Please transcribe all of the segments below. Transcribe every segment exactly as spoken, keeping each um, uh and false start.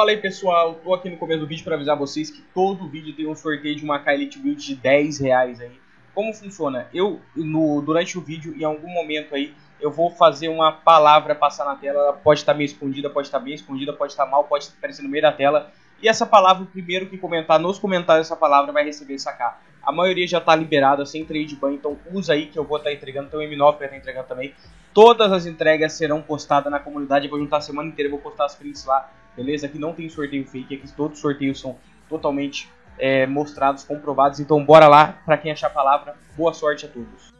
falei, pessoal, tô aqui no começo do vídeo para avisar vocês que todo vídeo tem um sorteio de uma K Elite Build de dez reais aí. Como funciona? Eu, no, durante o vídeo, em algum momento aí, eu vou fazer uma palavra passar na tela. Ela pode estar meio escondida, pode estar bem escondida, pode estar mal, pode aparecer no meio da tela. E essa palavra, o primeiro que comentar nos comentários essa palavra vai receber essa K. A maioria já está liberada, sem trade ban, então usa aí que eu vou estar entregando. Tem o M nove para estar entregando também. Todas as entregas serão postadas na comunidade. Eu vou juntar a semana inteira, vou postar as prints lá, beleza? Aqui não tem sorteio fake, aqui todos os sorteios são totalmente... É, mostrados, comprovados, então bora lá. Pra quem achar a palavra, boa sorte a todos.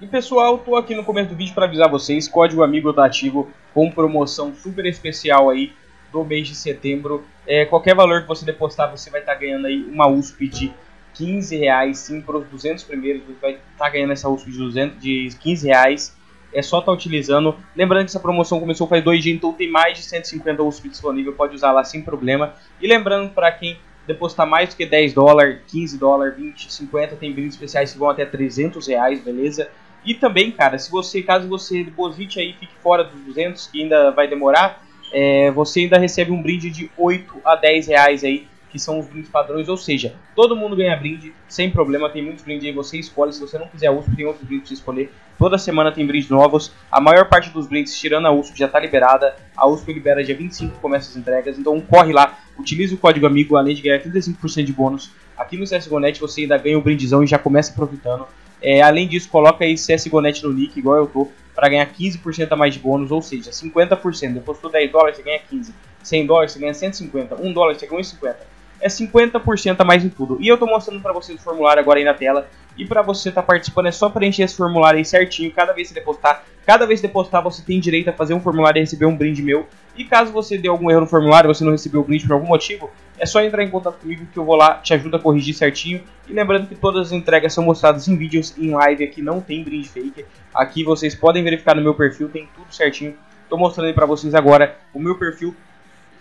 E pessoal, tô aqui no começo do vídeo para avisar vocês, código amigo tá ativo, com promoção super especial aí do mês de setembro. É, qualquer valor que você depositar, você vai estar tá ganhando aí uma U S P de quinze reais, sim, para os duzentos primeiros, você vai estar tá ganhando essa U S P de, duzentos, de quinze reais, é só estar tá utilizando. Lembrando que essa promoção começou faz dois dias, então tem mais de cento e cinquenta U S P disponível, pode usar lá sem problema. E lembrando, para quem depositar mais do que dez dólares, quinze dólares, vinte, cinquenta, tem brindes especiais que vão até trezentos reais, beleza? E também, cara, se você, caso você deposite aí, fique fora dos duzentos, que ainda vai demorar, é, você ainda recebe um brinde de oito a dez reais aí, que são os brindes padrões, ou seja, todo mundo ganha brinde, sem problema, tem muitos brindes aí, você escolhe, se você não quiser a U S P, tem outros brindes pra você escolher, toda semana tem brindes novos, a maior parte dos brindes, tirando a U S P, já tá liberada, a U S P libera dia vinte e cinco, começa as entregas, então corre lá, utilize o código amigo, além de ganhar trinta e cinco por cento de bônus, aqui no C S G O ponto net você ainda ganha o brindezão e já começa aproveitando, é, além disso, coloca aí C S G O ponto net no nick, igual eu tô, para ganhar quinze por cento a mais de bônus, ou seja, cinquenta por cento, depositou dez dólares, você ganha quinze, cem dólares, você ganha cento e cinquenta, um dólar, você ganha cento e cinquenta, é cinquenta por cento a mais em tudo. E eu tô mostrando pra vocês o formulário agora aí na tela. E pra você estar tá participando é só preencher esse formulário aí certinho. Cada vez que você depositar, cada vez que depositar você tem direito a fazer um formulário e receber um brinde meu. E caso você dê algum erro no formulário, você não recebeu o brinde por algum motivo, é só entrar em contato comigo que eu vou lá, te ajudo a corrigir certinho. E lembrando que todas as entregas são mostradas em vídeos, em live, aqui não tem brinde fake. Aqui vocês podem verificar no meu perfil, tem tudo certinho. Tô mostrando aí pra vocês agora o meu perfil,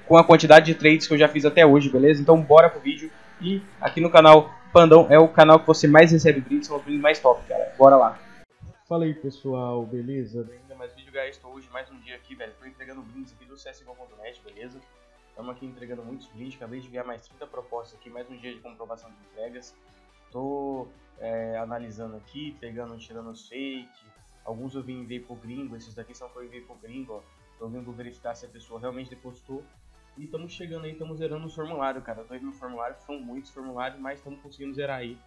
com a quantidade de trades que eu já fiz até hoje, beleza? Então bora pro vídeo. E aqui no canal Pandão é o canal que você mais recebe brindes, são os brindes mais top, cara. Bora lá. Fala aí, pessoal, beleza? Bem-vindo a mais vídeo, guys. Estou hoje mais um dia aqui, velho. Tô entregando brindes aqui do C S G O ponto net, beleza? Estamos aqui entregando muitos brindes. Acabei de ganhar mais trinta propostas aqui, mais um dia de comprovação de entregas. Tô é, analisando aqui, pegando, tirando os fake. Alguns eu vim enviei pro gringo, esses daqui só foi enviei pro gringo, ó. Tô vindo verificar se a pessoa realmente depositou. E estamos chegando aí, estamos zerando o formulário, cara. Estou enviando o formulário, são muitos formulários, mas estamos conseguindo zerar aí.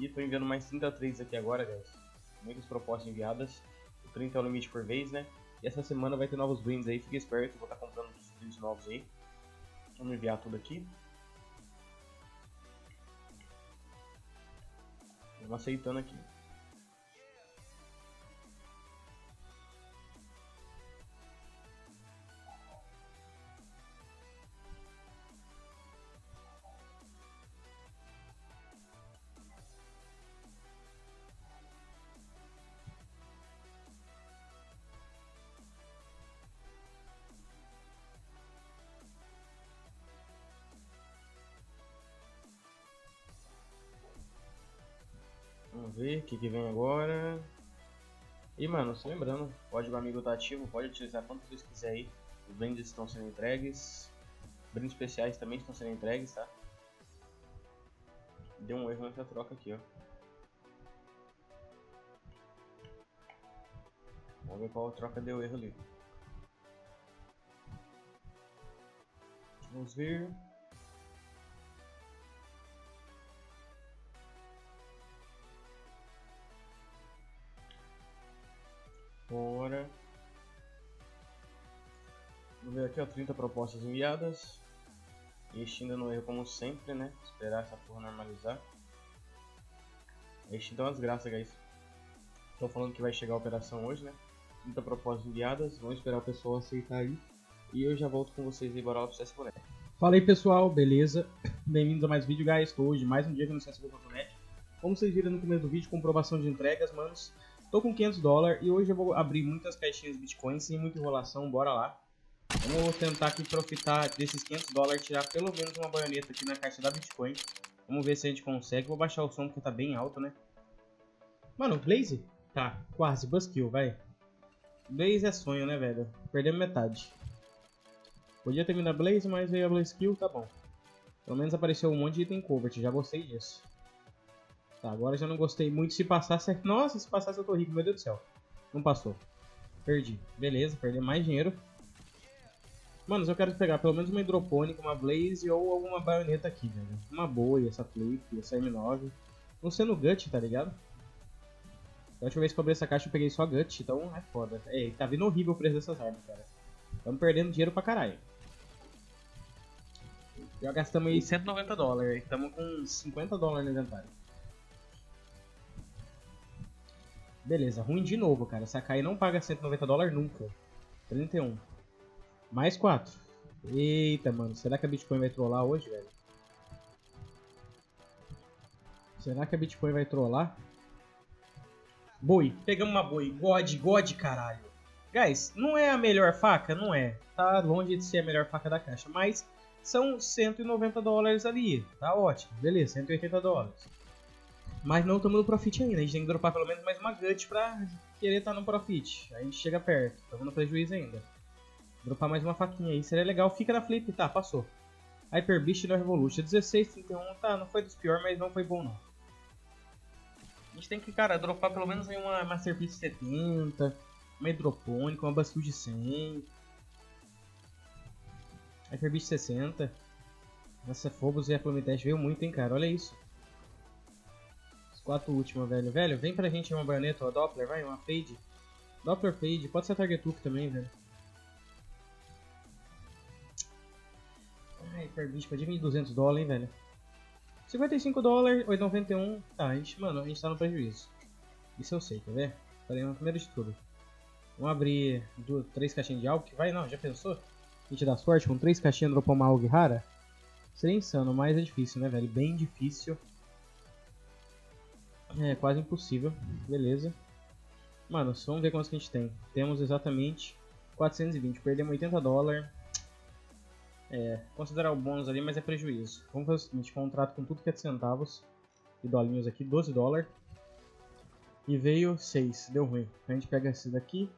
E estou enviando mais trinta trades aqui agora, guys. Muitas propostas enviadas. O trinta é o limite por vez, né? E essa semana vai ter novos brindes aí, fique esperto. Vou estar tá comprando os brindes novos aí. Vamos enviar tudo aqui. Vamos aceitando aqui. Vamos ver o que, que vem agora. E mano, se lembrando, o código amigo tá ativo, pode utilizar quanto vocês quiserem aí. Os brindes estão sendo entregues. Brindes especiais também estão sendo entregues, tá? Deu um erro nessa troca aqui, ó. Vamos ver qual troca deu erro ali. Vamos ver. Bora. Vamos ver aqui, ó, trinta propostas enviadas. Este ainda não erro como sempre, né? Esperar essa porra normalizar. Este dá umas graças, guys. Estão falando que vai chegar a operação hoje, né? trinta propostas enviadas, vamos esperar o pessoal aceitar aí. E eu já volto com vocês aí, bora lá pro C S G O ponto net. Fala aí, pessoal, beleza? Bem-vindos a mais vídeo, guys. Estou hoje mais um dia aqui no C S G O ponto net. Como vocês viram no começo do vídeo, comprovação de entregas, manos. Tô com quinhentos dólares e hoje eu vou abrir muitas caixinhas Bitcoin sem muita enrolação, bora lá. Vamos tentar aqui profitar desses quinhentos dólares, tirar pelo menos uma baioneta aqui na caixa da Bitcoin. Vamos ver se a gente consegue. Vou baixar o som porque tá bem alto, né? Mano, Blaze? Tá, quase, Bastil, vai. Blaze é sonho, né, velho? Perdemos metade. Podia terminar Blaze, mas veio a Blazekill, tá bom. Pelo menos apareceu um monte de item Covert, já gostei disso. Tá, agora já não gostei muito. Se passasse... Nossa, se passasse eu tô rico, meu Deus do céu. Não passou. Perdi. Beleza, perdi mais dinheiro. Mano, eu quero pegar pelo menos uma hidropônica, uma Blaze ou alguma baioneta aqui, velho. Uma boa, essa Flip, essa M nove. Não sendo Gut, tá ligado? Da última vez que eu abri essa caixa eu peguei só Gut, então é foda. É, tá vindo horrível o preço dessas armas, cara. Estamos perdendo dinheiro pra caralho. Já gastamos aí cento e noventa dólares, estamos com cinquenta dólares no inventário. Beleza, ruim de novo, cara. Essa K I não paga cento e noventa dólares nunca. trinta e um. Mais quatro. Eita, mano. Será que a Bitcoin vai trollar hoje, velho? Será que a Bitcoin vai trollar? Boi. Pegamos uma boi. God, God, caralho. Guys, não é a melhor faca? Não é. Tá longe de ser a melhor faca da caixa, mas... São cento e noventa dólares ali, tá ótimo, beleza, cento e oitenta dólares. Mas não estamos no profit ainda, a gente tem que dropar pelo menos mais uma Gut pra querer estar no profit. A gente chega perto, estamos no prejuízo ainda. Dropar mais uma faquinha aí, seria legal, fica na Flip, tá, passou. Hyper Beast da Revolução, dezesseis, trinta e um, tá, não foi dos piores, mas não foi bom não. A gente tem que, cara, dropar pelo menos aí uma Master Beast setenta, uma hidropônica, uma Bastil de cem... Hyper Beast sessenta. Nossa, Phobos e a Plumidest veio muito, hein, cara. Olha isso. As quatro últimas, velho. Velho, vem pra gente uma baioneta, uma Doppler, vai, uma Fade. Doppler, Fade. Pode ser a Target Loop também, velho. Ai, Hyper Beast, pode vir duzentos dólares, hein, velho. cinquenta e cinco dólares, oito e noventa e um. Tá, a gente, mano, a gente tá no prejuízo. Isso eu sei, quer ver? Falei no primeiro de tudo. Vamos abrir duas, três caixinhas de algo que vai, não, já pensou? A gente dá sorte com três caixinhas de dropar uma A U G rara? Seria insano, mas é difícil, né, velho? Bem difícil. É quase impossível. Beleza. Mano, vamos ver quantos que a gente tem. Temos exatamente quatrocentos e vinte. Perdemos oitenta dólares. É, considerar o bônus ali, mas é prejuízo. Vamos fazer o seguinte: contrato com tudo que é de centavos e dolinhos aqui, doze dólares. E veio seis. Deu ruim. A gente pega esse daqui,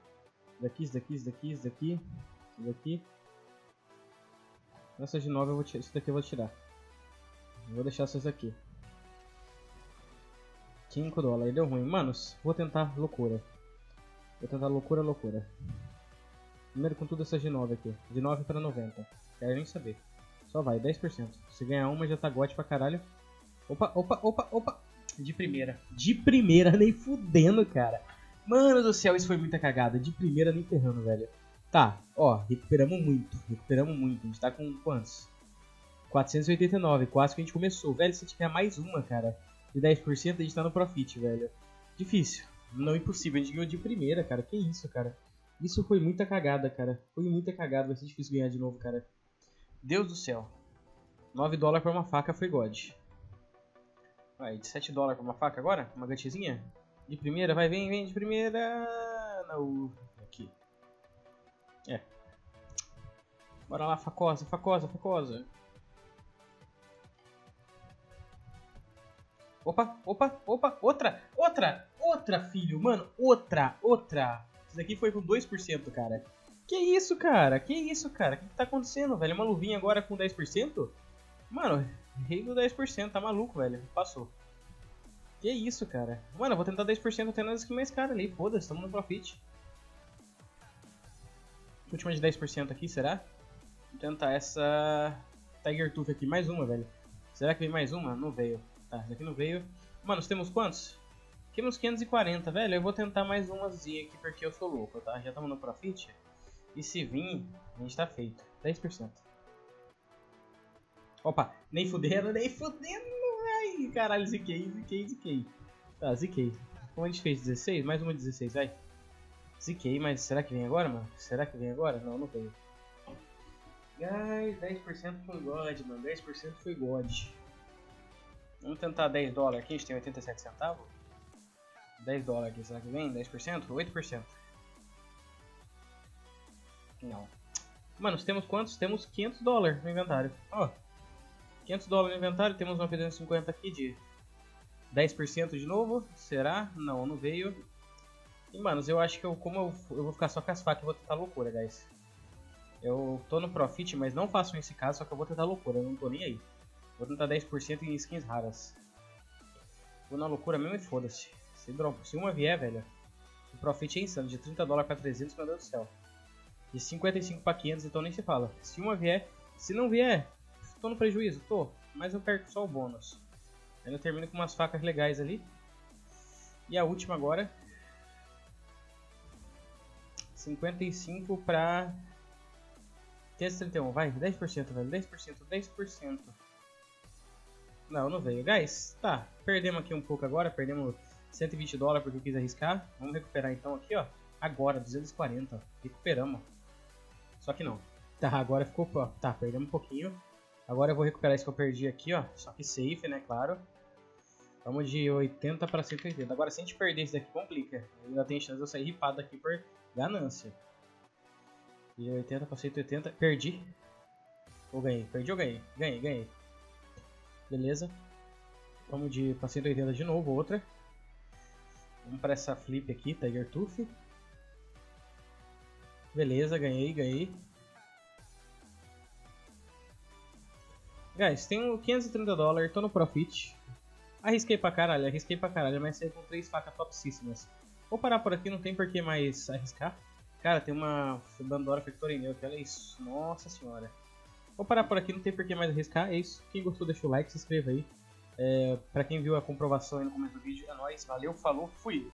daqui, esse daqui, esse daqui, esse daqui, esse daqui. Essas de nove eu vou tirar, isso daqui eu vou tirar. Eu vou deixar essas aqui. cinco dólares, deu ruim. Manos, vou tentar loucura. Vou tentar loucura, loucura. Primeiro com tudo essas de nove aqui. De nove pra noventa. Quero nem saber. Só vai, dez por cento. Se ganhar uma já tá gote pra caralho. Opa, opa, opa, opa. De primeira. De primeira, nem fudendo, cara. Mano do céu, isso foi muita cagada. De primeira nem ferrando, velho. Tá, ó, recuperamos muito, recuperamos muito, a gente tá com quantos? quatrocentos e oitenta e nove, quase que a gente começou. Velho, se tiver mais uma, cara, de dez por cento a gente tá no profit, velho. Difícil, não impossível, a gente ganhou de primeira, cara, que isso, cara. Isso foi muita cagada, cara, foi muita cagada, vai ser difícil ganhar de novo, cara. Deus do céu. nove dólares pra uma faca foi God. Vai, de sete dólares pra uma faca agora? Uma gatinha? De primeira, vai, vem, vem, de primeira. Não, aqui. É. Bora lá, facosa, facosa, facosa. Opa, opa, opa, outra, outra, outra, filho, mano, outra, outra. Isso daqui foi com dois por cento, cara. Que isso, cara, que isso, cara, o que, que tá acontecendo, velho? Uma luvinha agora com dez por cento? Mano, rei do dez por cento, tá maluco, velho, passou. Que isso, cara. Mano, eu vou tentar dez por cento até nas skin mais caras ali, foda-se, tamo no profit. Última de dez por cento aqui, será? Vou tentar essa Tiger Tooth aqui, mais uma, velho. Será que veio mais uma? Não veio. Tá, essa aqui não veio. Mano, nós temos quantos? Temos quinhentos e quarenta, velho. Eu vou tentar mais umazinha aqui porque eu sou louco, tá? Já estamos no profit. E se vir, a gente tá feito. dez por cento. Opa, nem fudendo, nem fudendo. Ai, caralho, ziquei, ziquei, ziquei. Tá, ziquei. Como a gente fez dezesseis, mais uma dezesseis, vai. Ziquei, mas será que vem agora, mano? Será que vem agora? Não, não veio. Guys, dez por cento foi God, mano. dez por cento foi God. Vamos tentar dez dólares aqui, a gente tem oitenta e sete centavos. dez dólares aqui, será que vem? dez por cento? oito por cento. Não. Mano, temos quantos? Temos quinhentos dólares no inventário. Ó, oh, quinhentos dólares no inventário, temos uma P duzentos e cinquenta aqui de dez por cento de novo. Será? Não, não veio. E, manos, eu acho que eu, como eu, eu vou ficar só com as facas, eu vou tentar loucura, guys. Eu tô no profit, mas não faço esse caso, só que eu vou tentar loucura, eu não tô nem aí. Vou tentar dez por cento em skins raras. Vou na loucura mesmo e foda-se. Se, se uma vier, velho, o profit é insano, de trinta dólares pra trezentos, meu Deus do céu. De cinquenta e cinco pra quinhentos, então nem se fala. Se uma vier, se não vier, tô no prejuízo, tô. Mas eu perco só o bônus. Ainda termino com umas facas legais ali. E a última agora. cinquenta e cinco pra... trezentos e trinta e um, vai, dez por cento, velho, dez por cento, dez por cento. Não, não veio, guys, tá, perdemos aqui um pouco agora, perdemos cento e vinte dólares porque eu quis arriscar. Vamos recuperar então aqui, ó, agora, duzentos e quarenta, recuperamos. Só que não, tá, agora ficou, ó, tá, perdemos um pouquinho. Agora eu vou recuperar isso que eu perdi aqui, ó, só que safe, né, claro. Vamos de oitenta pra cento e oitenta, agora se a gente perder isso daqui complica. Ainda tem chance de eu sair ripado aqui por ganância. E oitenta para cento e oitenta, perdi. Ou ganhei, perdi ou ganhei? Ganhei, ganhei. Beleza. Vamos de para cento e oitenta de novo, outra. Vamos para essa flip aqui, Tiger Tooth. Beleza, ganhei, ganhei. Guys, tenho quinhentos e trinta dólares, tô no profit. Arrisquei pra caralho, arrisquei pra caralho, mas saí com três facas topsíssimas. Vou parar por aqui, não tem por que mais arriscar. Cara, tem uma Pandora Fectorine Neu, que olha isso, nossa senhora. Vou parar por aqui, não tem por que mais arriscar, é isso. Quem gostou deixa o like, se inscreva aí. É, pra quem viu a comprovação aí no começo do vídeo, é nóis, valeu, falou, fui!